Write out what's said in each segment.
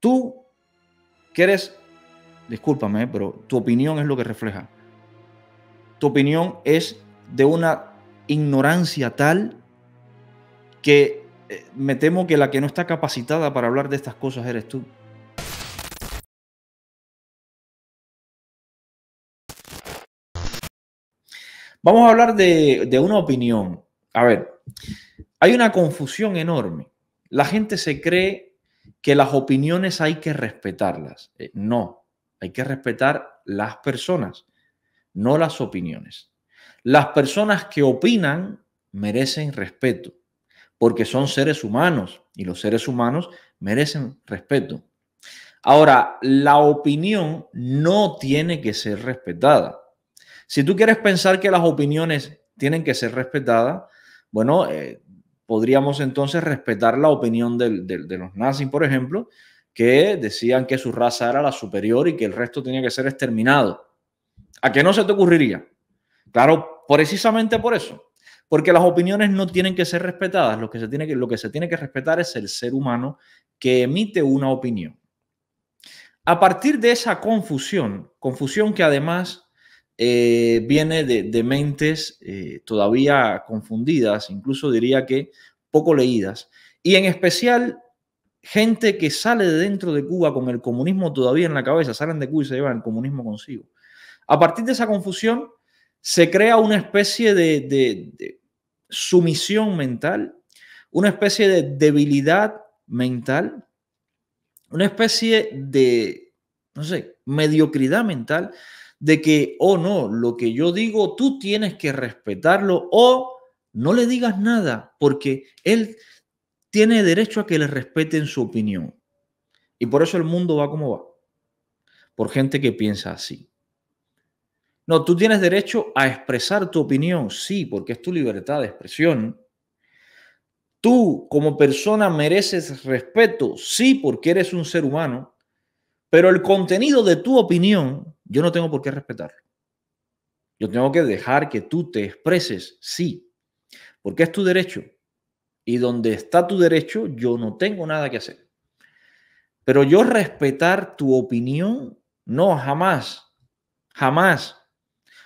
Tú que eres, discúlpame, pero tu opinión es lo que refleja. Tu opinión es de una ignorancia tal que me temo que la que no está capacitada para hablar de estas cosas eres tú. Vamos a hablar de una opinión. A ver, hay una confusión enorme. La gente se cree que las opiniones hay que respetarlas. No, hay que respetar las personas, no las opiniones. Las personas que opinan merecen respeto, porque son seres humanos y los seres humanos merecen respeto. Ahora, la opinión no tiene que ser respetada. Si tú quieres pensar que las opiniones tienen que ser respetadas, bueno, podríamos entonces respetar la opinión de los nazis, por ejemplo, que decían que su raza era la superior y que el resto tenía que ser exterminado. ¿A qué no se te ocurriría? Claro, precisamente por eso. Porque las opiniones no tienen que ser respetadas. Lo que se tiene que respetar es el ser humano que emite una opinión. A partir de esa confusión que además viene de mentes todavía confundidas, incluso diría que poco leídas, y en especial gente que sale de dentro de Cuba con el comunismo todavía en la cabeza, salen de Cuba y se llevan el comunismo consigo. A partir de esa confusión se crea una especie de sumisión mental, una especie de debilidad mental, una especie de, no sé, mediocridad mental, de que, oh no, lo que yo digo tú tienes que respetarlo o no le digas nada porque él tiene derecho a que le respeten su opinión. Y por eso el mundo va como va, por gente que piensa así. No, tú tienes derecho a expresar tu opinión, sí, porque es tu libertad de expresión. Tú como persona mereces respeto, sí, porque eres un ser humano, pero el contenido de tu opinión yo no tengo por qué respetarlo. Yo tengo que dejar que tú te expreses, sí, porque es tu derecho. Y donde está tu derecho, yo no tengo nada que hacer. Pero yo respetar tu opinión, no, jamás, jamás.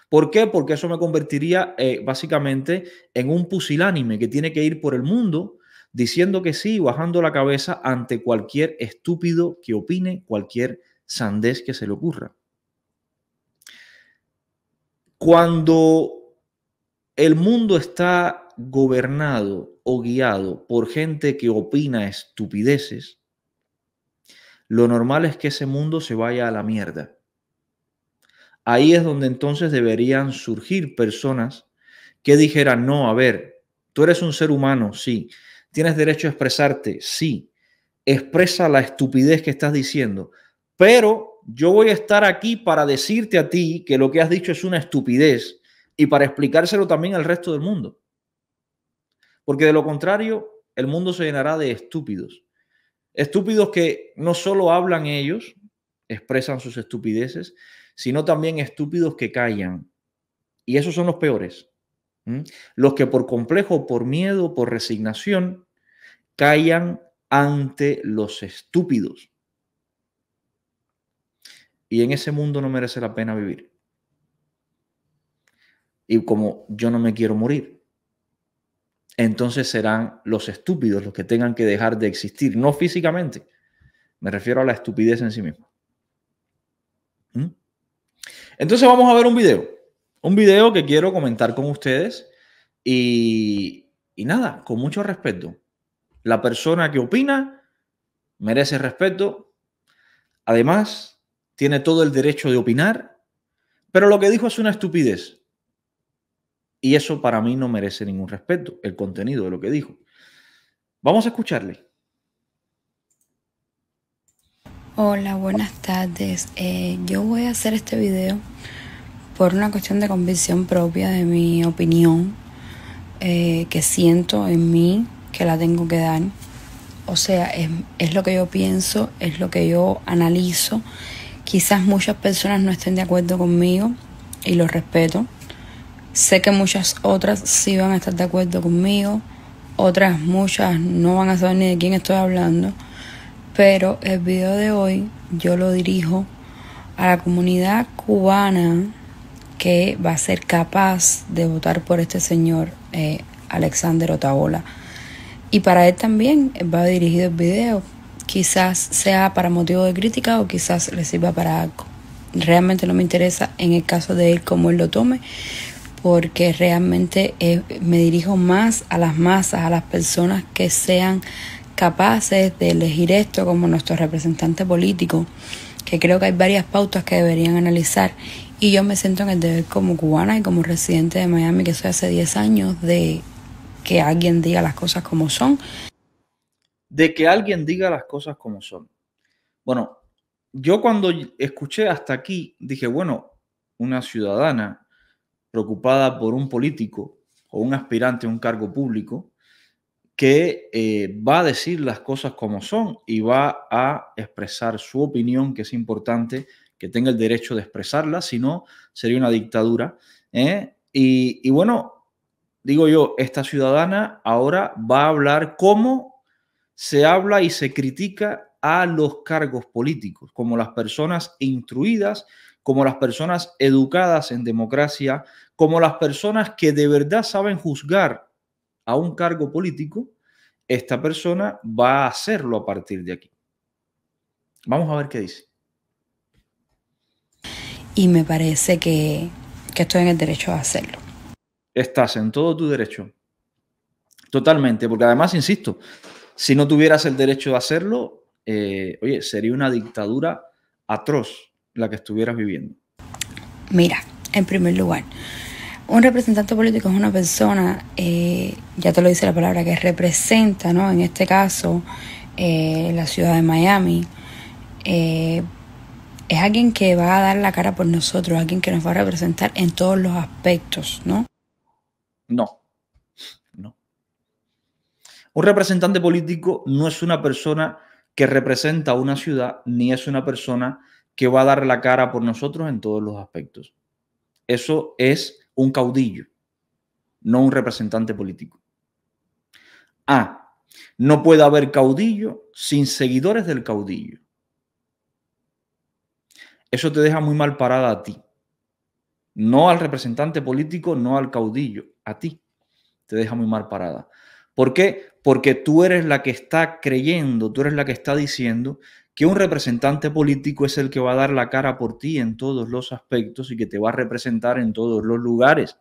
¿Por qué? Porque eso me convertiría básicamente en un pusilánime que tiene que ir por el mundo diciendo que sí, bajando la cabeza ante cualquier estúpido que opine, cualquier sandez que se le ocurra. Cuando el mundo está gobernado o guiado por gente que opina estupideces, lo normal es que ese mundo se vaya a la mierda. Ahí es donde entonces deberían surgir personas que dijeran, no, a ver, tú eres un ser humano, sí, tienes derecho a expresarte, sí, expresa la estupidez que estás diciendo, pero yo voy a estar aquí para decirte a ti que lo que has dicho es una estupidez y para explicárselo también al resto del mundo. Porque de lo contrario, el mundo se llenará de estúpidos. Estúpidos que no solo hablan ellos, expresan sus estupideces, sino también estúpidos que callan. Y esos son los peores. Los que por complejo, por miedo, por resignación, callan ante los estúpidos. Y en ese mundo no merece la pena vivir. Y como yo no me quiero morir, entonces serán los estúpidos los que tengan que dejar de existir. No físicamente. Me refiero a la estupidez en sí misma. Entonces vamos a ver un video. Un video que quiero comentar con ustedes. Y nada, con mucho respeto. La persona que opina merece respeto. Además, tiene todo el derecho de opinar, pero lo que dijo es una estupidez. Y eso para mí no merece ningún respeto, el contenido de lo que dijo. Vamos a escucharle. Hola, buenas tardes. Yo voy a hacer este video por una cuestión de convicción propia de mi opinión, que siento en mí que la tengo que dar. O sea, es lo que yo pienso, es lo que yo analizo. Quizás muchas personas no estén de acuerdo conmigo y lo respeto. Sé que muchas otras sí van a estar de acuerdo conmigo. Otras muchas no van a saber ni de quién estoy hablando. Pero el video de hoy yo lo dirijo a la comunidad cubana que va a ser capaz de votar por este señor Alexander Otaola. Y para él también va dirigido el video. Quizás sea para motivo de crítica o quizás le sirva para algo. Realmente no me interesa en el caso de él cómo él lo tome, porque realmente me dirijo más a las masas, a las personas que sean capaces de elegir esto como nuestro representante político, que creo que hay varias pautas que deberían analizar. Y yo me siento en el deber como cubana y como residente de Miami, que soy hace 10 años, de que alguien diga las cosas como son. De que alguien diga las cosas como son. Bueno, yo cuando escuché hasta aquí, dije, bueno, una ciudadana preocupada por un político o un aspirante a un cargo público que va a decir las cosas como son y va a expresar su opinión, que es importante que tenga el derecho de expresarla, si no sería una dictadura. Y bueno, digo yo, esta ciudadana ahora va a hablar cómo se habla y se critica a los cargos políticos, como las personas instruidas, como las personas educadas en democracia, como las personas que de verdad saben juzgar a un cargo político. Esta persona va a hacerlo a partir de aquí. Vamos a ver qué dice. Y me parece que estoy en el derecho a hacerlo. Estás en todo tu derecho. Totalmente, porque además, insisto, si no tuvieras el derecho de hacerlo, oye, sería una dictadura atroz la que estuvieras viviendo. Mira, en primer lugar, un representante político es una persona, ya te lo dice la palabra, que representa, ¿no? En este caso, la ciudad de Miami. Es alguien que va a dar la cara por nosotros, alguien que nos va a representar en todos los aspectos, ¿no? No, no. Un representante político no es una persona que representa una ciudad, ni es una persona que va a dar la cara por nosotros en todos los aspectos. Eso es un caudillo, no un representante político. Ah, no puede haber caudillo sin seguidores del caudillo. Eso te deja muy mal parada a ti. No al representante político, no al caudillo, a ti. Te deja muy mal parada. ¿Por qué? Porque tú eres la que está creyendo, tú eres la que está diciendo que un representante político es el que va a dar la cara por ti en todos los aspectos y que te va a representar en todos los lugares.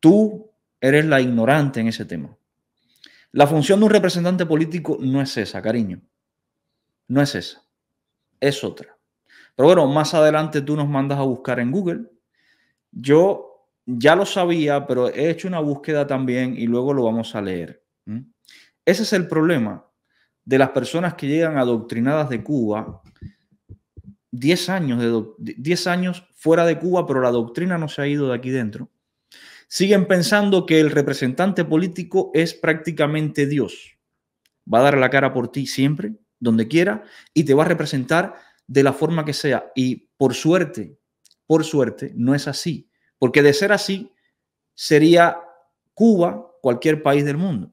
Tú eres la ignorante en ese tema. La función de un representante político no es esa, cariño. No es esa. Es otra. Pero bueno, más adelante tú nos mandas a buscar en Google. Yo ya lo sabía, pero he hecho una búsqueda también y luego lo vamos a leer. Ese es el problema de las personas que llegan adoctrinadas de Cuba. 10 años fuera de Cuba, pero la doctrina no se ha ido de aquí dentro. Siguen pensando que el representante político es prácticamente Dios. Va a dar la cara por ti siempre, donde quiera, y te va a representar de la forma que sea. Y por suerte, no es así. Porque de ser así, sería Cuba cualquier país del mundo.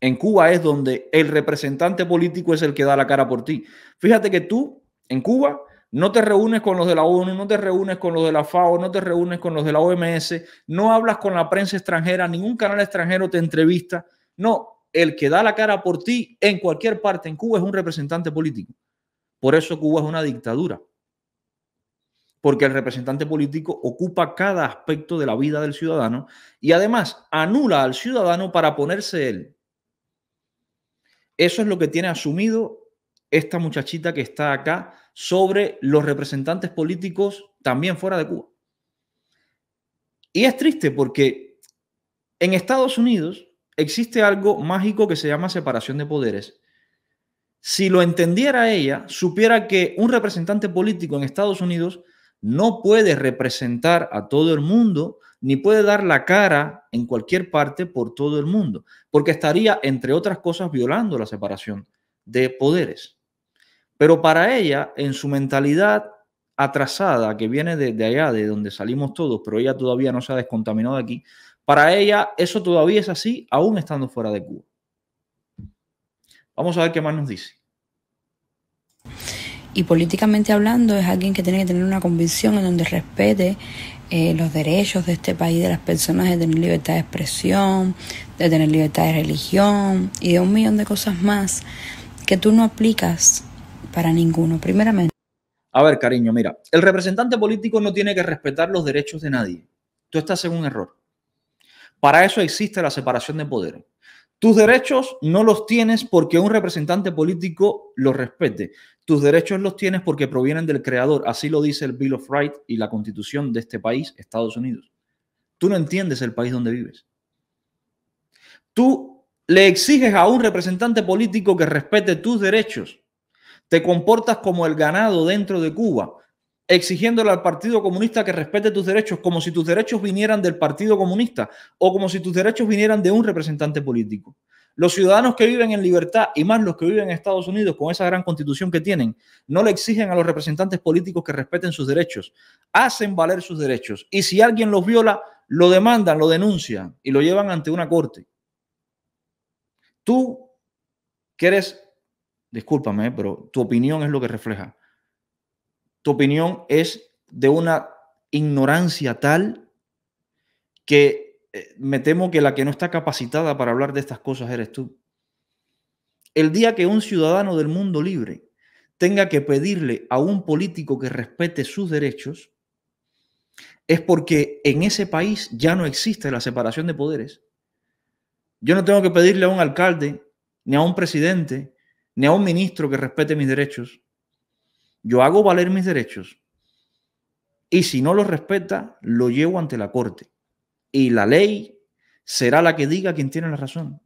En Cuba es donde el representante político es el que da la cara por ti. Fíjate que tú, en Cuba, no te reúnes con los de la ONU, no te reúnes con los de la FAO, no te reúnes con los de la OMS, no hablas con la prensa extranjera, ningún canal extranjero te entrevista. No, el que da la cara por ti en cualquier parte en Cuba es un representante político. Por eso Cuba es una dictadura. Porque el representante político ocupa cada aspecto de la vida del ciudadano y además anula al ciudadano para ponerse él. Eso es lo que tiene asumido esta muchachita que está acá sobre los representantes políticos también fuera de Cuba. Y es triste porque en Estados Unidos existe algo mágico que se llama separación de poderes. Si lo entendiera ella, supiera que un representante político en Estados Unidos no puede representar a todo el mundo, ni puede dar la cara en cualquier parte por todo el mundo, porque estaría, entre otras cosas, violando la separación de poderes. Pero para ella, en su mentalidad atrasada, que viene de allá, de donde salimos todos, pero ella todavía no se ha descontaminado de aquí, para ella eso todavía es así, aún estando fuera de Cuba. Vamos a ver qué más nos dice. Y políticamente hablando, es alguien que tiene que tener una convicción en donde respete los derechos de este país, de las personas, de tener libertad de expresión, de tener libertad de religión y de un millón de cosas más que tú no aplicas para ninguno, primeramente. A ver, cariño, mira, el representante político no tiene que respetar los derechos de nadie. Tú estás en un error. Para eso existe la separación de poderes. Tus derechos no los tienes porque un representante político los respete. Tus derechos los tienes porque provienen del creador. Así lo dice el Bill of Rights y la constitución de este país, Estados Unidos. Tú no entiendes el país donde vives. Tú le exiges a un representante político que respete tus derechos. Te comportas como el ganado dentro de Cuba, exigiéndole al Partido Comunista que respete tus derechos, como si tus derechos vinieran del Partido Comunista o como si tus derechos vinieran de un representante político. Los ciudadanos que viven en libertad y más los que viven en Estados Unidos con esa gran constitución que tienen, no le exigen a los representantes políticos que respeten sus derechos. Hacen valer sus derechos y si alguien los viola, lo demandan, lo denuncian y lo llevan ante una corte. Tú que eres, discúlpame, pero tu opinión es lo que refleja. Tu opinión es de una ignorancia tal que me temo que la que no está capacitada para hablar de estas cosas eres tú. El día que un ciudadano del mundo libre tenga que pedirle a un político que respete sus derechos, es porque en ese país ya no existe la separación de poderes. Yo no tengo que pedirle a un alcalde, ni a un presidente, ni a un ministro que respete mis derechos. Yo hago valer mis derechos y si no los respeta, lo llevo ante la corte y la ley será la que diga quién tiene la razón.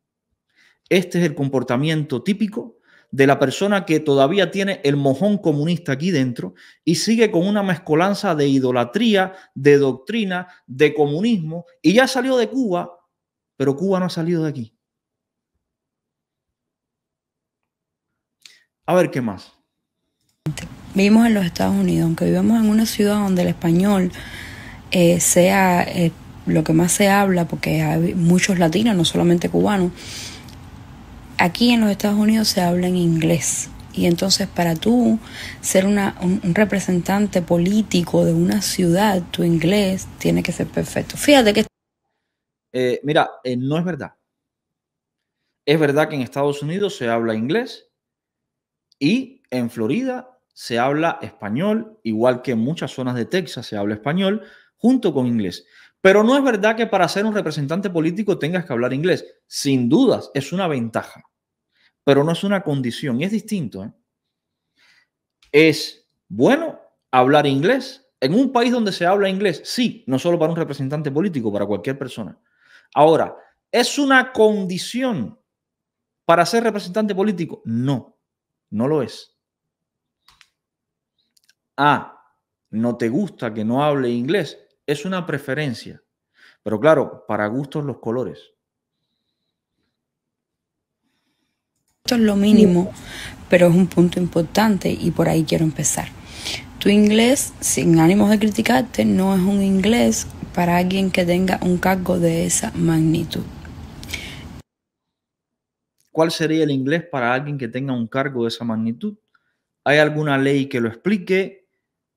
Este es el comportamiento típico de la persona que todavía tiene el mojón comunista aquí dentro y sigue con una mezcolanza de idolatría, de doctrina, de comunismo y ya salió de Cuba, pero Cuba no ha salido de aquí. A ver qué más. Vivimos en los Estados Unidos, aunque vivimos en una ciudad donde el español sea lo que más se habla, porque hay muchos latinos, no solamente cubanos, aquí en los Estados Unidos se habla en inglés. Y entonces para tú ser un representante político de una ciudad, tu inglés tiene que ser perfecto. Fíjate que... mira, no es verdad. Es verdad que en Estados Unidos se habla inglés y en Florida se habla español, igual que en muchas zonas de Texas se habla español, junto con inglés. Pero no es verdad que para ser un representante político tengas que hablar inglés. Sin dudas, es una ventaja, pero no es una condición y es distinto, ¿eh? Es bueno hablar inglés en un país donde se habla inglés. Sí, no solo para un representante político, para cualquier persona. Ahora, ¿es una condición para ser representante político? No, no lo es. Ah, no te gusta que no hable inglés. Es una preferencia. Pero claro, para gustos los colores. Esto es lo mínimo, pero es un punto importante y por ahí quiero empezar. Tu inglés, sin ánimos de criticarte, no es un inglés para alguien que tenga un cargo de esa magnitud. ¿Cuál sería el inglés para alguien que tenga un cargo de esa magnitud? ¿Hay alguna ley que lo explique?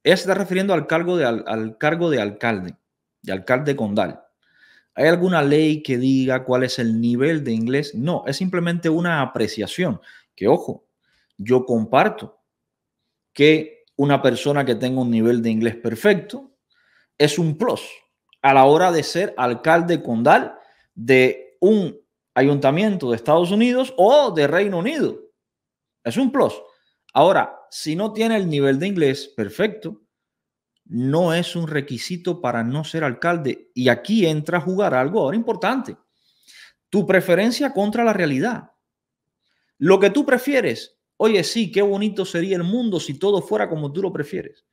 Ella se está refiriendo al cargo de, alcalde, de alcalde condal. ¿Hay alguna ley que diga cuál es el nivel de inglés? No, es simplemente una apreciación. Que ojo, yo comparto que una persona que tenga un nivel de inglés perfecto es un plus a la hora de ser alcalde condal de un ayuntamiento de Estados Unidos o de Reino Unido. Es un plus. Ahora, si no tiene el nivel de inglés perfecto, no es un requisito para no ser alcalde. Y aquí entra a jugar algo ahora importante. Tu preferencia contra la realidad. Lo que tú prefieres. Oye, sí, qué bonito sería el mundo si todo fuera como tú lo prefieres.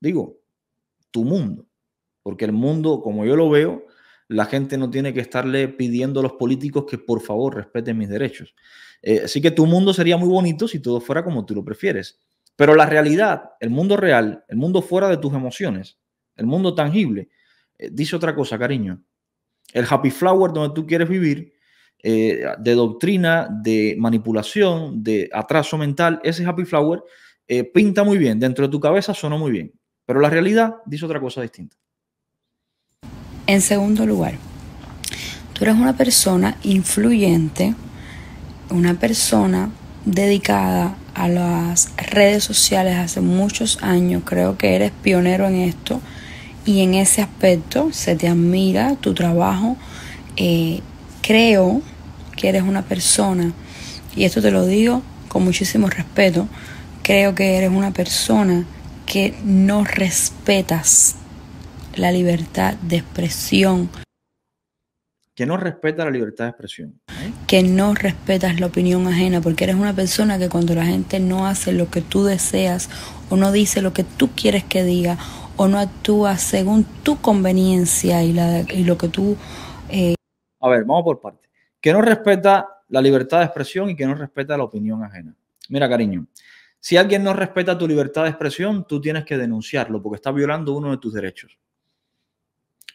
Digo, tu mundo. Porque el mundo, como yo lo veo, la gente no tiene que estarle pidiendo a los políticos que por favor respeten mis derechos. Así que tu mundo sería muy bonito si todo fuera como tú lo prefieres. Pero la realidad, el mundo real, el mundo fuera de tus emociones, el mundo tangible, dice otra cosa, cariño. El happy flower donde tú quieres vivir de doctrina, de manipulación, de atraso mental. Ese Happy Flower pinta muy bien, dentro de tu cabeza sonó muy bien, pero la realidad dice otra cosa distinta. En segundo lugar, tú eres una persona influyente, una persona dedicada a las redes sociales hace muchos años. Creo que eres pionero en esto y en ese aspecto se te admira tu trabajo. Creo que eres una persona, y esto te lo digo con muchísimo respeto, creo que eres una persona que no respetas la libertad de expresión. Que no respeta la libertad de expresión. Que no respetas la opinión ajena, porque eres una persona que cuando la gente no hace lo que tú deseas, o no dice lo que tú quieres que diga, o no actúa según tu conveniencia y lo que tú... A ver, vamos por partes. Que no respeta la libertad de expresión y que no respeta la opinión ajena. Mira, cariño, si alguien no respeta tu libertad de expresión, tú tienes que denunciarlo porque está violando uno de tus derechos.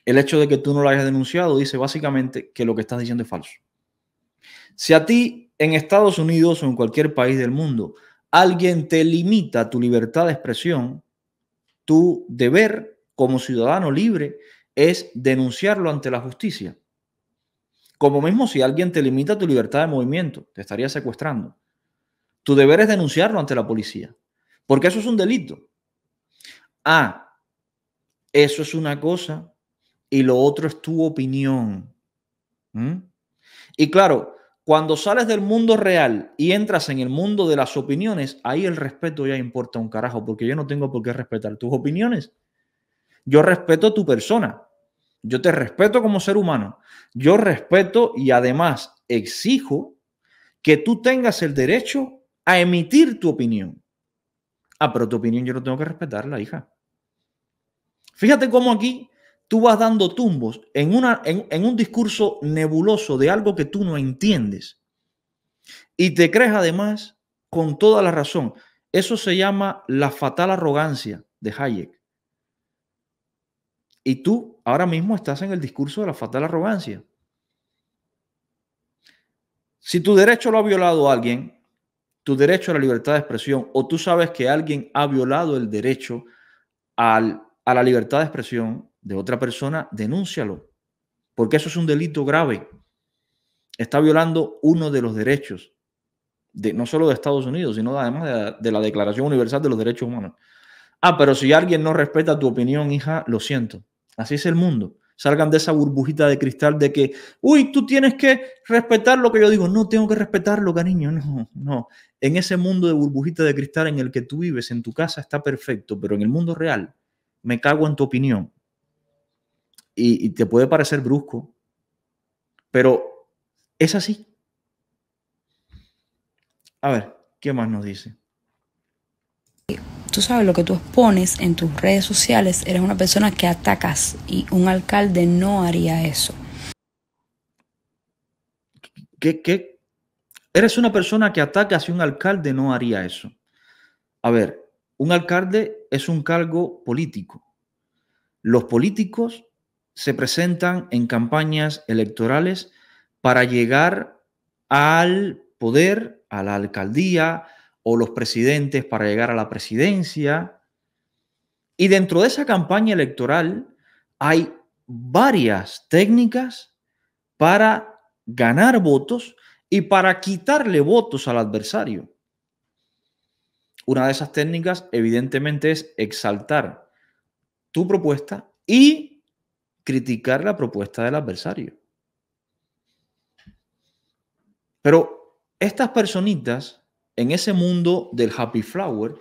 El hecho de que tú no lo hayas denunciado dice básicamente que lo que estás diciendo es falso. Si a ti en Estados Unidos o en cualquier país del mundo alguien te limita tu libertad de expresión, tu deber como ciudadano libre es denunciarlo ante la justicia. Como mismo si alguien te limita tu libertad de movimiento, te estaría secuestrando. Tu deber es denunciarlo ante la policía, porque eso es un delito. Ah, eso es una cosa... y lo otro es tu opinión. Y claro, cuando sales del mundo real y entras en el mundo de las opiniones, ahí el respeto ya importa un carajo, porque yo no tengo por qué respetar tus opiniones. Yo respeto tu persona. Yo te respeto como ser humano. Yo respeto y además exijo que tú tengas el derecho a emitir tu opinión. Ah, pero tu opinión yo no tengo que respetarla, hija. Fíjate cómo aquí tú vas dando tumbos en un discurso nebuloso de algo que tú no entiendes. Y te crees además con toda la razón. Eso se llama la fatal arrogancia de Hayek. Y tú ahora mismo estás en el discurso de la fatal arrogancia. Si tu derecho lo ha violado alguien, tu derecho a la libertad de expresión, o tú sabes que alguien ha violado el derecho a la libertad de expresión de otra persona, denúncialo, porque eso es un delito grave. Está violando uno de los derechos, no solo de Estados Unidos, sino además de la Declaración Universal de los Derechos Humanos. Ah, pero si alguien no respeta tu opinión, hija, lo siento. Así es el mundo. Salgan de esa burbujita de cristal de que, uy, tú tienes que respetar lo que yo digo. No tengo que respetarlo, cariño. No, no. En ese mundo de burbujita de cristal en el que tú vives, en tu casa, está perfecto, pero en el mundo real, me cago en tu opinión. Y te puede parecer brusco, pero es así. A ver, ¿qué más nos dice? Tú sabes lo que tú expones en tus redes sociales, eres una persona que atacas y un alcalde no haría eso. ¿Qué? Eres una persona que atacas y un alcalde no haría eso. A ver, un alcalde es un cargo político. Los políticos se presentan en campañas electorales para llegar al poder, a la alcaldía, o los presidentes para llegar a la presidencia. Y dentro de esa campaña electoral hay varias técnicas para ganar votos y para quitarle votos al adversario. Una de esas técnicas, evidentemente, es exaltar tu propuesta y criticar la propuesta del adversario. Pero estas personitas en ese mundo del Happy Flower,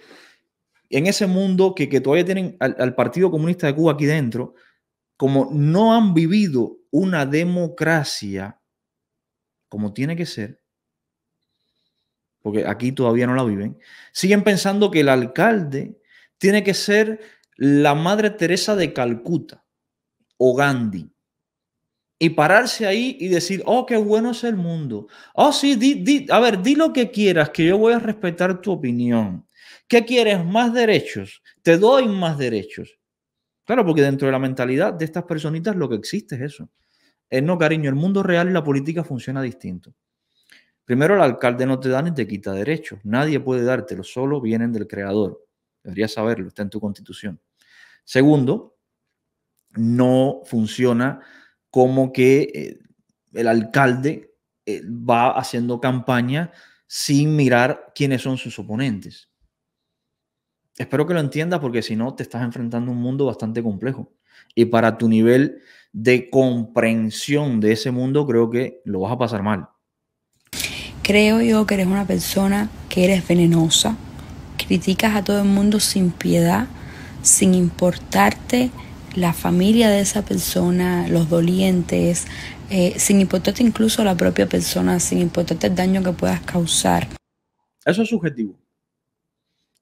en ese mundo que todavía tienen al Partido Comunista de Cuba aquí dentro, como no han vivido una democracia como tiene que ser, porque aquí todavía no la viven, siguen pensando que el alcalde tiene que ser la Madre Teresa de Calcuta o Gandhi, y pararse ahí y decir, oh, qué bueno es el mundo. Oh, sí, di lo que quieras, que yo voy a respetar tu opinión. ¿Qué quieres? Más derechos. Te doy más derechos. Claro, porque dentro de la mentalidad de estas personitas lo que existe es eso. No, cariño, el mundo real y la política funciona distinto. Primero, el alcalde no te da ni te quita derechos. Nadie puede dártelo, solo vienen del creador. Deberías saberlo, está en tu constitución. Segundo, no funciona como que el alcalde va haciendo campaña sin mirar quiénes son sus oponentes. Espero que lo entiendas, porque si no te estás enfrentando a un mundo bastante complejo. Y para tu nivel de comprensión de ese mundo, creo que lo vas a pasar mal. Creo yo que eres una persona que eres venenosa. Criticas a todo el mundo sin piedad, sin importarte la familia de esa persona, los dolientes, sin importarte incluso la propia persona, sin importarte el daño que puedas causar. Eso es subjetivo.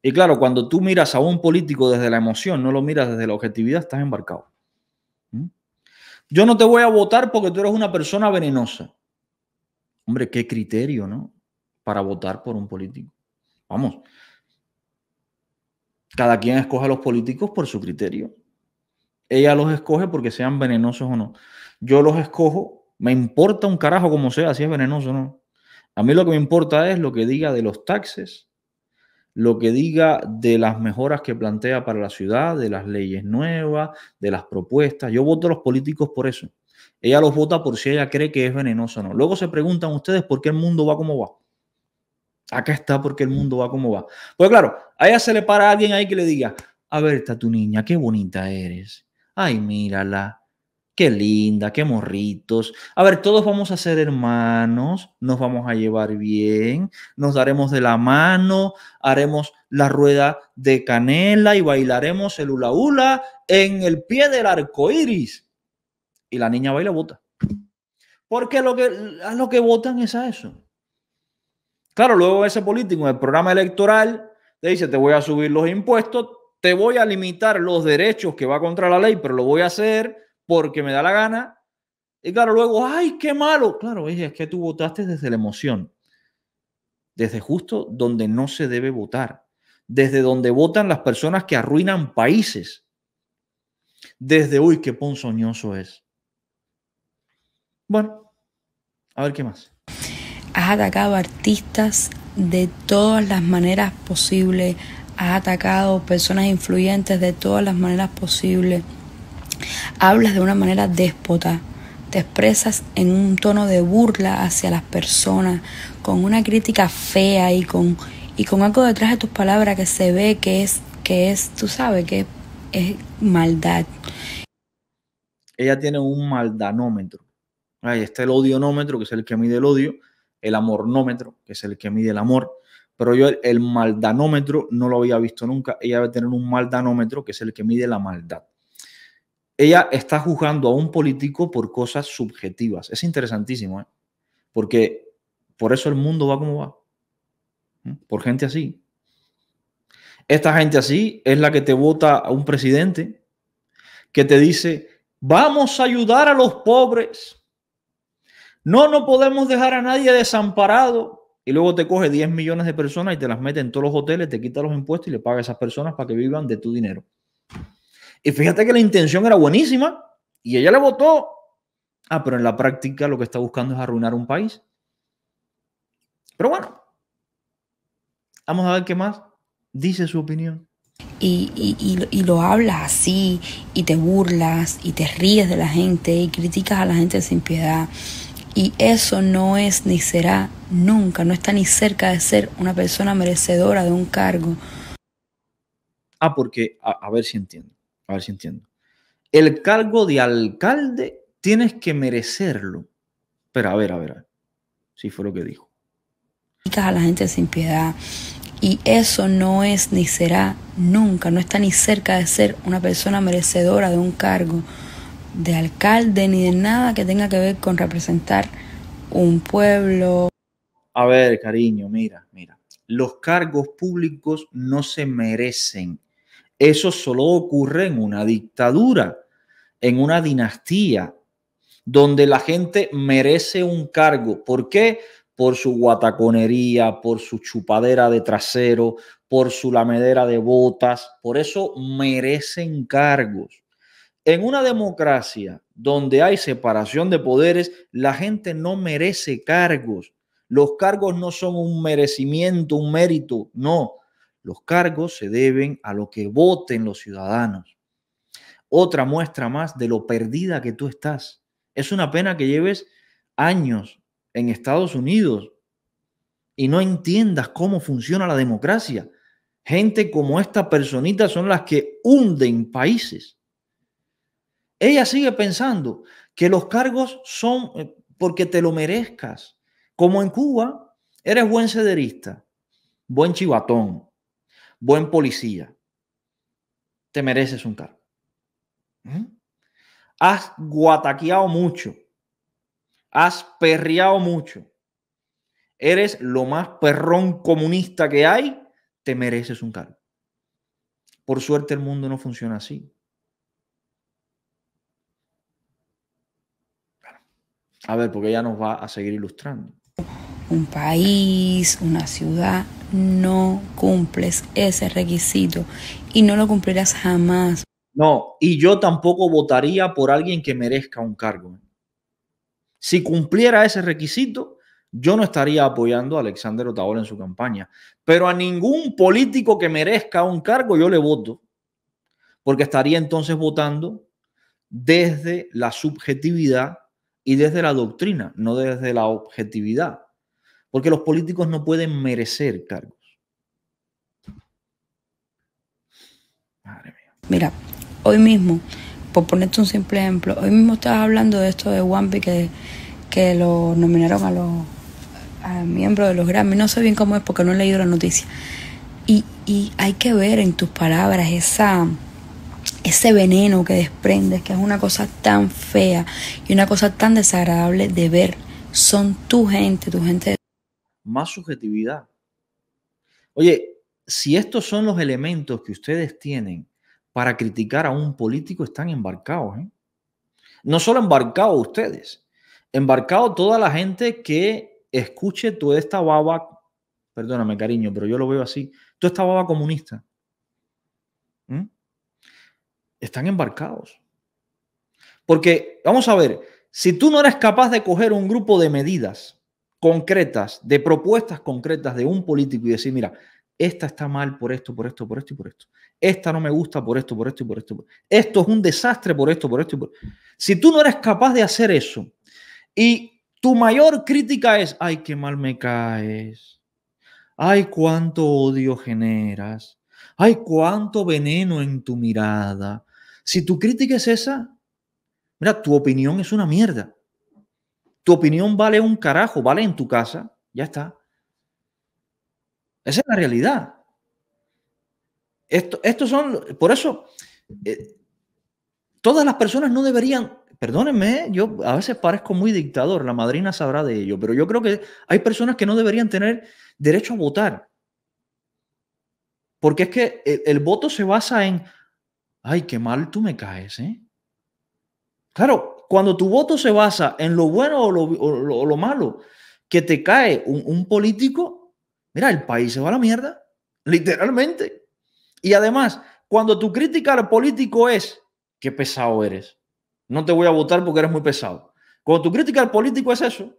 Y claro, cuando tú miras a un político desde la emoción, no lo miras desde la objetividad, estás embarcado. ¿Mm? Yo no te voy a votar porque tú eres una persona venenosa. Hombre, qué criterio, ¿no? Para votar por un político. Vamos. Cada quien escoge a los políticos por su criterio. Ella los escoge porque sean venenosos o no. Yo los escojo, me importa un carajo como sea, si es venenoso o no. A mí lo que me importa es lo que diga de los taxes, lo que diga de las mejoras que plantea para la ciudad, de las leyes nuevas, de las propuestas. Yo voto a los políticos por eso. Ella los vota por si ella cree que es venenoso o no. Luego se preguntan ustedes por qué el mundo va como va. Acá está porque el mundo va como va. Pues claro, a ella se le para a alguien ahí que le diga, a ver, está tu niña, qué bonita eres. Ay, mírala, qué linda, qué morritos. A ver, todos vamos a ser hermanos, nos vamos a llevar bien, nos daremos de la mano, haremos la rueda de canela y bailaremos el hula hula en el pie del arco iris. Y la niña baila y vota. Porque a lo que votan es a eso. Claro, luego ese político en el programa electoral te dice, te voy a subir los impuestos, te voy a limitar los derechos que va contra la ley, pero lo voy a hacer porque me da la gana. Y claro, luego, ¡ay, qué malo! Claro, es que tú votaste desde la emoción, desde justo donde no se debe votar, desde donde votan las personas que arruinan países, desde, uy, qué ponzoñoso es. Bueno, a ver qué más. Has atacado a artistas de todas las maneras posibles. Has atacado personas influyentes de todas las maneras posibles. Hablas de una manera déspota. Te expresas en un tono de burla hacia las personas, con una crítica fea y con algo detrás de tus palabras que se ve que es, tú sabes, que es maldad. Ella tiene un maldanómetro. Ahí está el odionómetro, que es el que mide el odio. El amornómetro, que es el que mide el amor, pero yo el maldanómetro no lo había visto nunca. Ella debe tener un maldanómetro, que es el que mide la maldad. Ella está juzgando a un político por cosas subjetivas. Es interesantísimo, ¿eh? Porque por eso el mundo va como va. Por gente así. Esta gente así es la que te vota a un presidente que te dice, vamos a ayudar a los pobres. No, no podemos dejar a nadie desamparado. Y luego te coge 10 millones de personas y te las mete en todos los hoteles, te quita los impuestos y le paga a esas personas para que vivan de tu dinero. Y fíjate que la intención era buenísima y ella le votó. Ah, pero en la práctica lo que está buscando es arruinar un país. Pero bueno, vamos a ver qué más dice su opinión. Y lo hablas así y te burlas y te ríes de la gente y criticas a la gente sin piedad. Y eso no es ni será nunca, no está ni cerca de ser una persona merecedora de un cargo. Ah, porque, a ver si entiendo. El cargo de alcalde tienes que merecerlo. Pero a ver. Sí fue lo que dijo. A la gente sin piedad. Y eso no es ni será nunca, no está ni cerca de ser una persona merecedora de un cargo de alcalde ni de nada que tenga que ver con representar un pueblo. A ver, cariño, mira. Los cargos públicos no se merecen. Eso solo ocurre en una dictadura, en una dinastía, donde la gente merece un cargo. ¿Por qué? Por su guataconería, por su chupadera de trasero, por su lamedera de botas. Por eso merecen cargos. En una democracia donde hay separación de poderes, la gente no merece cargos. Los cargos no son un merecimiento, un mérito, no. Los cargos se deben a lo que voten los ciudadanos. Otra muestra más de lo perdida que tú estás. Es una pena que lleves años en Estados Unidos y no entiendas cómo funciona la democracia. Gente como esta personita son las que hunden países. Ella sigue pensando que los cargos son porque te lo merezcas. Como en Cuba, eres buen cederista, buen chivatón, buen policía. Te mereces un cargo. Has guataqueado mucho. Has perreado mucho. Eres lo más perrón comunista que hay. Te mereces un cargo. Por suerte el mundo no funciona así. A ver, porque ella nos va a seguir ilustrando. Un país, una ciudad, no cumples ese requisito y no lo cumplirás jamás. No, y yo tampoco votaría por alguien que merezca un cargo. Si cumpliera ese requisito, yo no estaría apoyando a Alexander Otaola en su campaña. Pero a ningún político que merezca un cargo yo le voto, porque estaría entonces votando desde la subjetividad y desde la doctrina, no desde la objetividad. Porque los políticos no pueden merecer cargos. Madre mía. Mira, hoy mismo, por ponerte un simple ejemplo, hoy mismo estabas hablando de esto de Wampi que lo nominaron a los miembros de los Grammy. No sé bien cómo es porque no he leído la noticia. Y hay que ver en tus palabras ese veneno que desprendes, que es una cosa tan fea y una cosa tan desagradable de ver. Son tu gente. Más subjetividad. Oye, si estos son los elementos que ustedes tienen para criticar a un político, están embarcados, ¿eh? No solo embarcados ustedes, embarcado toda la gente que escuche toda esta baba, perdóname cariño, pero yo lo veo así, toda esta baba comunista. Están embarcados. Porque, vamos a ver, si tú no eres capaz de coger un grupo de medidas concretas, de propuestas concretas de un político y decir, mira, esta está mal por esto, por esto, por esto y por esto. Esta no me gusta por esto, por esto y por esto. Esto es un desastre por esto, por esto y por esto. Si tú no eres capaz de hacer eso y tu mayor crítica es, ay, qué mal me caes. Ay, cuánto odio generas. Ay, cuánto veneno en tu mirada. Si tu crítica es esa, mira, tu opinión es una mierda. Tu opinión vale un carajo, vale en tu casa, ya está. Esa es la realidad. Estos son, por eso, todas las personas no deberían, perdónenme, yo a veces parezco muy dictador, la madrina sabrá de ello, pero yo creo que hay personas que no deberían tener derecho a votar. Porque es que el voto se basa en, ay, qué mal tú me caes, ¿eh? Claro, cuando tu voto se basa en lo bueno o lo malo que te cae un político, mira, el país se va a la mierda, literalmente. Y además, cuando tu crítica al político es, qué pesado eres, no te voy a votar porque eres muy pesado. Cuando tu crítica al político es eso,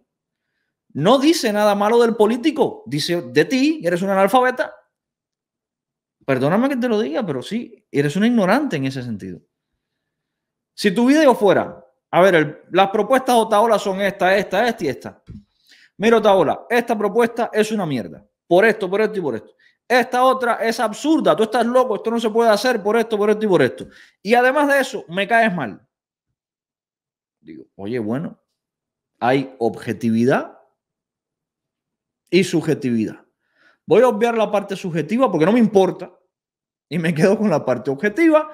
no dice nada malo del político, dice de ti, eres un analfabeta. Perdóname que te lo diga, pero sí, eres un ignorante en ese sentido. Si tu video fuera, a ver, las propuestas de Otaola son esta y esta. Mira, Otaola, esta propuesta es una mierda. Por esto y por esto. Esta otra es absurda. Tú estás loco, esto no se puede hacer por esto y por esto. Y además de eso, me caes mal. Digo, oye, bueno, hay objetividad y subjetividad. Voy a obviar la parte subjetiva porque no me importa y me quedo con la parte objetiva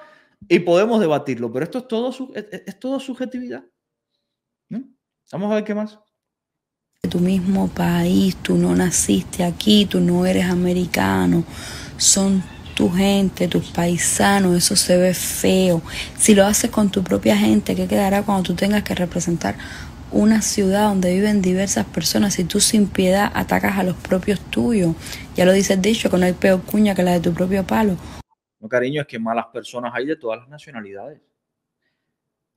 y podemos debatirlo. Pero esto es todo subjetividad. Vamos a ver qué más. Tu mismo país, tú no naciste aquí, tú no eres americano, son tu gente, tus paisanos, eso se ve feo. Si lo haces con tu propia gente, ¿qué quedará cuando tú tengas que representar una ciudad donde viven diversas personas y tú sin piedad atacas a los propios tuyos? Ya lo dice el dicho, que no hay peor cuña que la de tu propio palo. No, cariño, es que malas personas hay de todas las nacionalidades.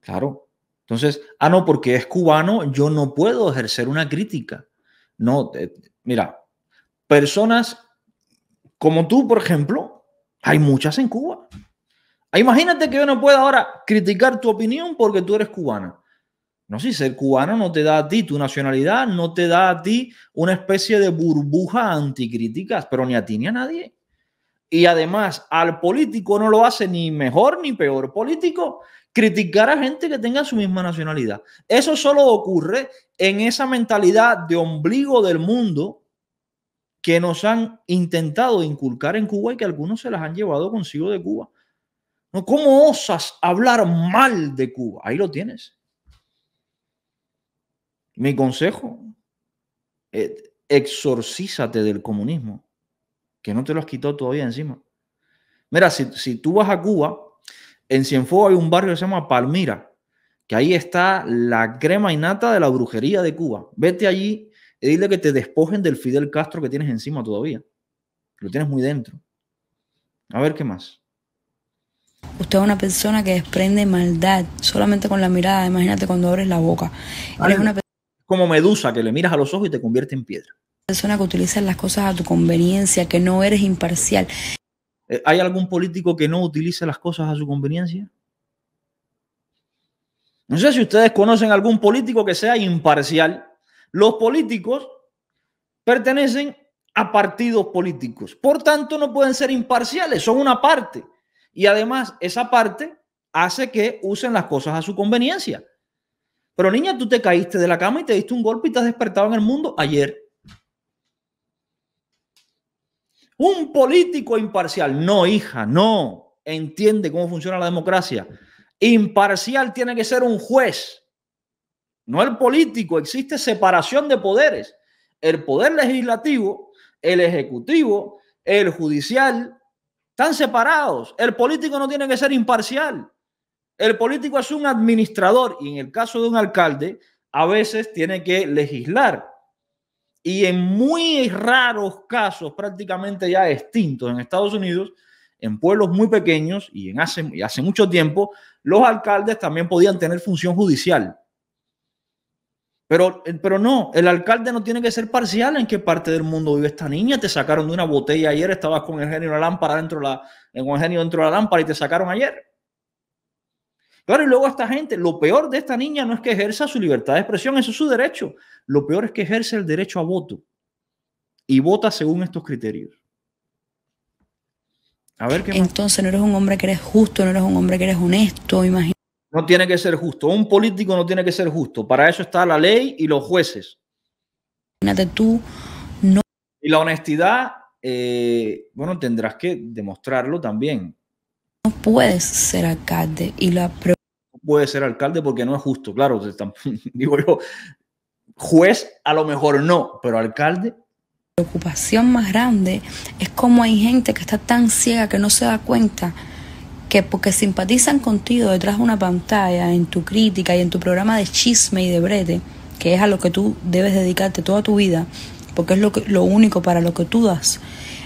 Claro. Entonces, ah, no, porque es cubano, yo no puedo ejercer una crítica. No, mira, personas como tú, por ejemplo, hay muchas en Cuba. Imagínate que yo no pueda ahora criticar tu opinión porque tú eres cubana. No, si ser cubano no te da a ti tu nacionalidad, no te da a ti una especie de burbuja anticríticas, pero ni a ti ni a nadie. Y además, al político no lo hace ni mejor ni peor político criticar a gente que tenga su misma nacionalidad. Eso solo ocurre en esa mentalidad de ombligo del mundo que nos han intentado inculcar en Cuba y que algunos se las han llevado consigo de Cuba. No, ¿cómo osas hablar mal de Cuba? Ahí lo tienes. Mi consejo, exorcízate del comunismo, que no te lo has quitado todavía encima. Mira, si tú vas a Cuba, en Cienfuegos hay un barrio que se llama Palmira, que ahí está la crema innata de la brujería de Cuba. Vete allí y dile que te despojen del Fidel Castro que tienes encima todavía. Lo tienes muy dentro. A ver qué más. Usted es una persona que desprende maldad solamente con la mirada. Imagínate cuando abres la boca. Eres una como Medusa, que le miras a los ojos y te convierte en piedra. Persona que utiliza las cosas a tu conveniencia, que no eres imparcial. ¿Hay algún político que no utilice las cosas a su conveniencia? No sé si ustedes conocen algún político que sea imparcial. Los políticos pertenecen a partidos políticos. Por tanto, no pueden ser imparciales. Son una parte. Y además, esa parte hace que usen las cosas a su conveniencia. Pero niña, tú te caíste de la cama y te diste un golpe y te has despertado en el mundo ayer. Un político imparcial. No, hija, no. Entiende cómo funciona la democracia. Imparcial tiene que ser un juez. No el político. Existe separación de poderes. El poder legislativo, el ejecutivo, el judicial... Están separados. El político no tiene que ser imparcial. El político es un administrador y en el caso de un alcalde a veces tiene que legislar. Y en muy raros casos, prácticamente ya extintos en Estados Unidos, en pueblos muy pequeños y hace mucho tiempo, los alcaldes también podían tener función judicial. Pero no, el alcalde no tiene que ser parcial. ¿En qué parte del mundo vive esta niña? Te sacaron de una botella ayer, estabas con el genio de la lámpara dentro de la lámpara y te sacaron ayer. Claro, y luego esta gente, lo peor de esta niña no es que ejerza su libertad de expresión, eso es su derecho. Lo peor es que ejerce el derecho a voto y vota según estos criterios. A ver qué más. Entonces no eres un hombre que eres justo, no eres un hombre que eres honesto, imagínate. No tiene que ser justo. Un político no tiene que ser justo. Para eso está la ley y los jueces. Imagínate tú, no. Y la honestidad, bueno, tendrás que demostrarlo también. No puedes ser alcalde. No puedes ser alcalde porque no es justo. Claro, digo yo, juez a lo mejor no, pero alcalde. La preocupación más grande es cómo hay gente que está tan ciega que no se da cuenta que porque simpatizan contigo detrás de una pantalla, en tu crítica y en tu programa de chisme y de brete, que es a lo que tú debes dedicarte toda tu vida, porque es lo único para lo que tú das.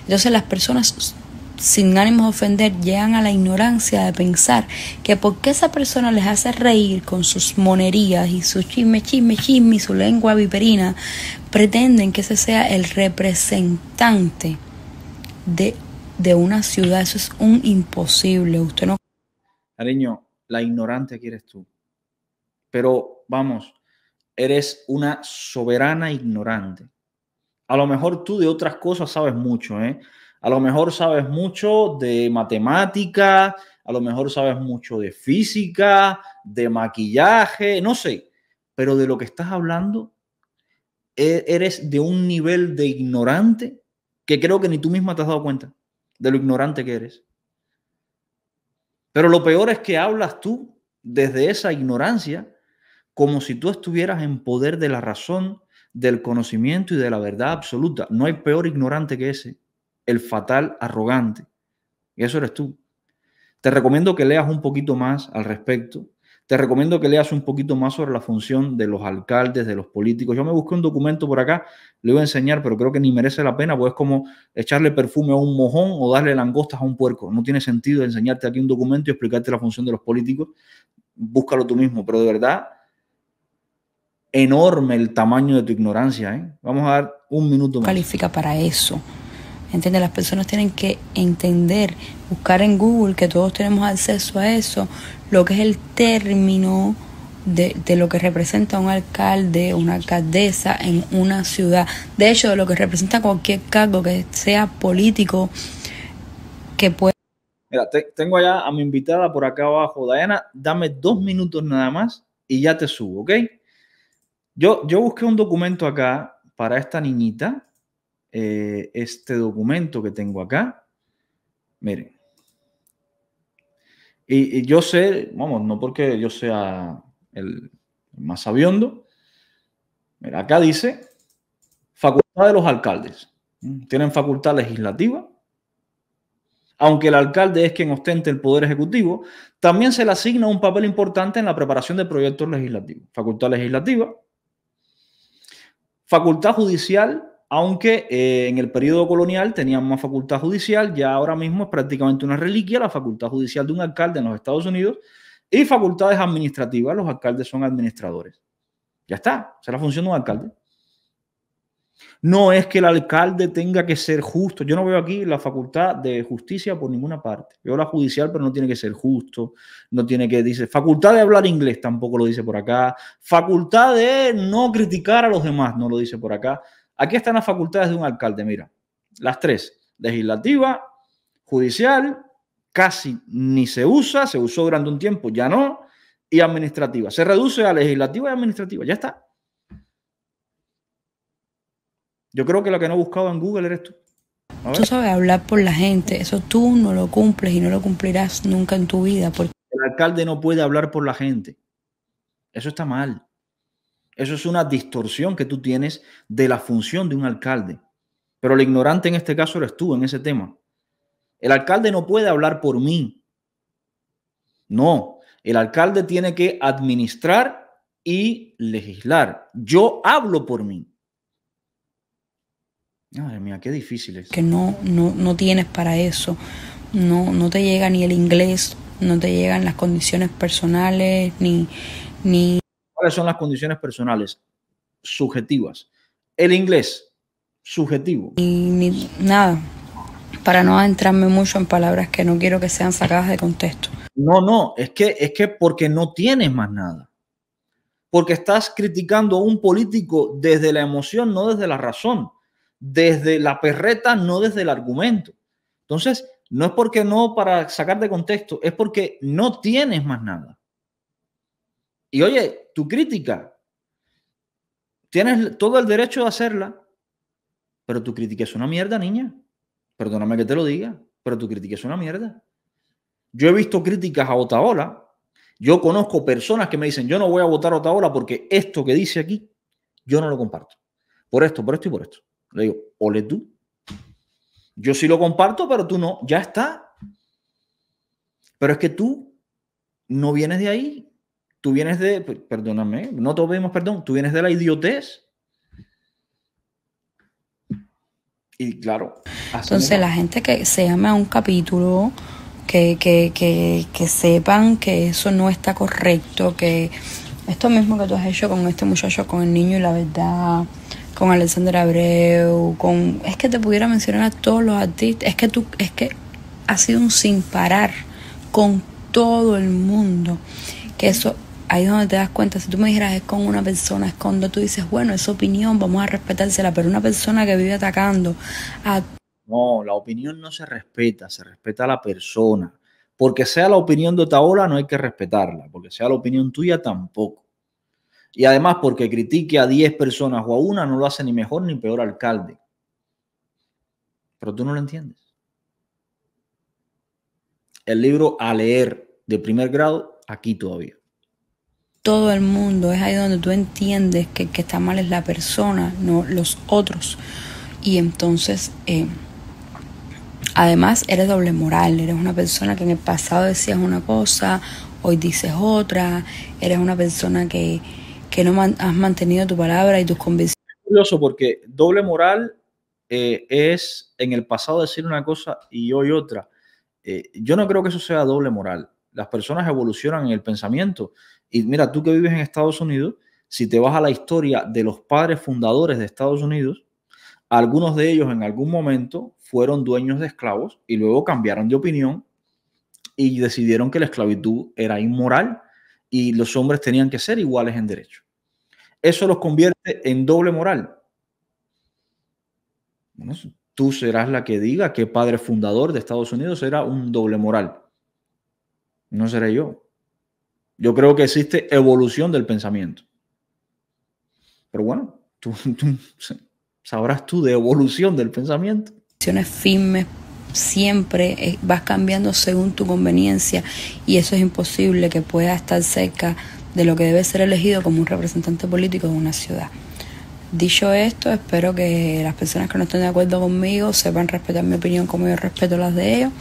Entonces las personas, sin ánimos de ofender, llegan a la ignorancia de pensar que porque esa persona les hace reír con sus monerías y su chisme y su lengua viperina, pretenden que ese sea el representante de una ciudad. Eso es un imposible. Usted no. Cariño, la ignorante que eres tú. Pero vamos, eres una soberana ignorante. A lo mejor tú de otras cosas sabes mucho, ¿eh? A lo mejor sabes mucho de matemática, a lo mejor sabes mucho de física, de maquillaje, no sé. Pero de lo que estás hablando, eres de un nivel de ignorante que creo que ni tú misma te has dado cuenta de lo ignorante que eres. Pero lo peor es que hablas tú desde esa ignorancia como si tú estuvieras en poder de la razón, del conocimiento y de la verdad absoluta. No hay peor ignorante que ese, el fatal arrogante. Y eso eres tú. Te recomiendo que leas un poquito más al respecto. Te recomiendo que leas un poquito más sobre la función de los alcaldes, de los políticos. Yo me busqué un documento por acá, le voy a enseñar, pero creo que ni merece la pena, pues es como echarle perfume a un mojón o darle langostas a un puerco. No tiene sentido enseñarte aquí un documento y explicarte la función de los políticos. búscalo tú mismo, pero de verdad, enorme el tamaño de tu ignorancia, ¿eh? Vamos a dar un minuto más. Califica para eso. ¿Entiendes? Las personas tienen que entender, buscar en Google, que todos tenemos acceso a eso, lo que es el término de lo que representa un alcalde, una alcaldesa en una ciudad. De hecho, de lo que representa cualquier cargo que sea político, que pueda... Mira, tengo allá a mi invitada por acá abajo. Diana, dame 2 minutos nada más y ya te subo, ¿ok? Yo busqué un documento acá para esta niñita. Este documento que tengo acá, miren, y yo sé, vamos, no porque yo sea el más sabiondo, mira, acá dice facultad de los alcaldes, tienen facultad legislativa, aunque el alcalde es quien ostente el poder ejecutivo, también se le asigna un papel importante en la preparación de proyectos legislativos, facultad legislativa, facultad judicial, aunque en el periodo colonial tenían más facultad judicial, ya ahora mismo es prácticamente una reliquia la facultad judicial de un alcalde en los Estados Unidos, y facultades administrativas, los alcaldes son administradores. Ya está, esa es la función de un alcalde. No es que el alcalde tenga que ser justo, yo no veo aquí la facultad de justicia por ninguna parte, veo la judicial, pero no tiene que ser justo, no tiene que, dice, facultad de hablar inglés, tampoco lo dice por acá, facultad de no criticar a los demás, no lo dice por acá. Aquí están las facultades de un alcalde, mira, las tres, legislativa, judicial, casi ni se usa, se usó durante un tiempo, ya no, y administrativa. Se reduce a legislativa y administrativa, ya está. Yo creo que lo que no he buscado en Google eres tú. Tú sabes hablar por la gente, eso tú no lo cumples y no lo cumplirás nunca en tu vida. Porque... el alcalde no puede hablar por la gente, eso está mal. Eso es una distorsión que tú tienes de la función de un alcalde. Pero el ignorante en este caso eres tú en ese tema. El alcalde no puede hablar por mí. No, el alcalde tiene que administrar y legislar. Yo hablo por mí. Madre mía, qué difícil es. Que no tienes para eso. No te llega ni el inglés, no te llegan las condiciones personales, ni... ¿Cuáles son las condiciones personales? Subjetivas. El inglés, subjetivo. Ni nada, para no adentrarme mucho en palabras que no quiero que sean sacadas de contexto. No, es que porque no tienes más nada. Porque estás criticando a un político desde la emoción, no desde la razón. Desde la perreta, no desde el argumento. Entonces, no es porque no para sacar de contexto, es porque no tienes más nada. Y oye, tu crítica, tienes todo el derecho de hacerla, pero tu crítica es una mierda, niña. Perdóname que te lo diga, pero tu crítica es una mierda. Yo he visto críticas a Otaola, yo conozco personas que me dicen, yo no voy a votar a Otaola porque esto que dice aquí, yo no lo comparto. Por esto y por esto. Le digo, ole tú. Yo sí lo comparto, pero tú no. Ya está. Pero es que tú no vienes de ahí. Tú vienes de, perdóname, no te pedimos perdón, tú vienes de la idiotez. Y claro. Entonces la gente que se llame a un capítulo, que sepan que eso no está correcto, que esto mismo que tú has hecho con este muchacho, con el niño y la verdad, con Alexander Abreu, con... Es que te pudiera mencionar a todos los artistas, es que has sido un sin parar con todo el mundo. Que eso, ahí es donde te das cuenta. Si tú me dijeras, es con una persona, es cuando tú dices, bueno, es opinión, vamos a respetársela, pero una persona que vive atacando a... No, la opinión no se respeta, se respeta a la persona. Porque sea la opinión de Otaola no hay que respetarla, porque sea la opinión tuya tampoco. Y además porque critique a 10 personas o a una no lo hace ni mejor ni peor alcalde. Pero tú no lo entiendes. El libro A leer de primer grado, aquí todavía. Todo el mundo, es ahí donde tú entiendes que el que está mal es la persona, no los otros. Y entonces, además eres doble moral, eres una persona que en el pasado decías una cosa, hoy dices otra, eres una persona que no has mantenido tu palabra y tus convicciones. Es curioso porque doble moral es en el pasado decir una cosa y hoy otra. Yo no creo que eso sea doble moral. Las personas evolucionan en el pensamiento. Y mira, tú que vives en Estados Unidos, si te vas a la historia de los padres fundadores de Estados Unidos, algunos de ellos en algún momento fueron dueños de esclavos y luego cambiaron de opinión y decidieron que la esclavitud era inmoral y los hombres tenían que ser iguales en derecho. Eso los convierte en doble moral. Bueno, tú serás la que diga que padre fundador de Estados Unidos era un doble moral. No seré yo. Yo creo que existe evolución del pensamiento. Pero bueno, tú sabrás tú de evolución del pensamiento. Acciones firmes. Siempre vas cambiando según tu conveniencia y eso es imposible que pueda estar cerca de lo que debe ser elegido como un representante político de una ciudad. Dicho esto, espero que las personas que no estén de acuerdo conmigo sepan respetar mi opinión como yo respeto las de ellos.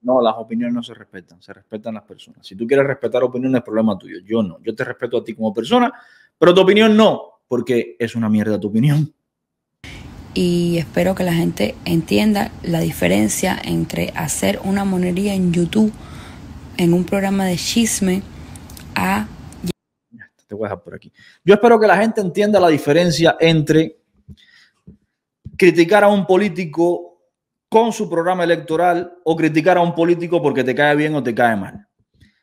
No, las opiniones no se respetan, se respetan las personas. Si tú quieres respetar opiniones, es problema tuyo. Yo no, yo te respeto a ti como persona, pero tu opinión no, porque es una mierda tu opinión. Y espero que la gente entienda la diferencia entre hacer una monería en YouTube, en un programa de chisme, a... Te voy a dejar por aquí. Yo espero que la gente entienda la diferencia entre criticar a un político con su programa electoral o criticar a un político porque te cae bien o te cae mal.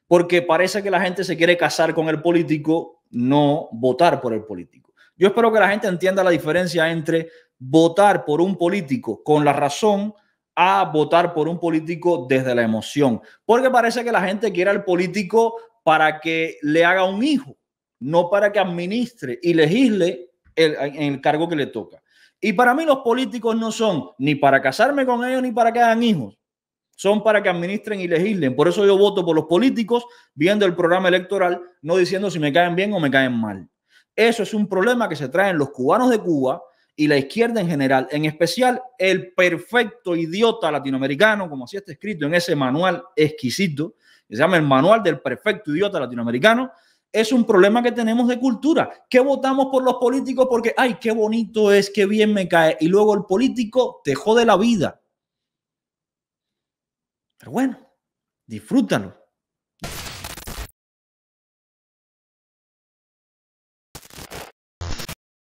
Porque parece que la gente se quiere casar con el político, no votar por el político. Yo espero que la gente entienda la diferencia entre votar por un político con la razón a votar por un político desde la emoción. Porque parece que la gente quiere al político para que le haga un hijo, no para que administre y legisle el cargo que le toca. Y para mí los políticos no son ni para casarme con ellos ni para que hagan hijos. Son para que administren y legislen. Por eso yo voto por los políticos viendo el programa electoral, no diciendo si me caen bien o me caen mal. Eso es un problema que se traen los cubanos de Cuba y la izquierda en general, en especial el perfecto idiota latinoamericano, como así está escrito en ese manual exquisito, que se llama el Manual del Perfecto Idiota Latinoamericano, es un problema que tenemos de cultura, que votamos por los políticos porque, ay, qué bonito es, qué bien me cae, y luego el político te jode la vida. Pero bueno, disfrútalo.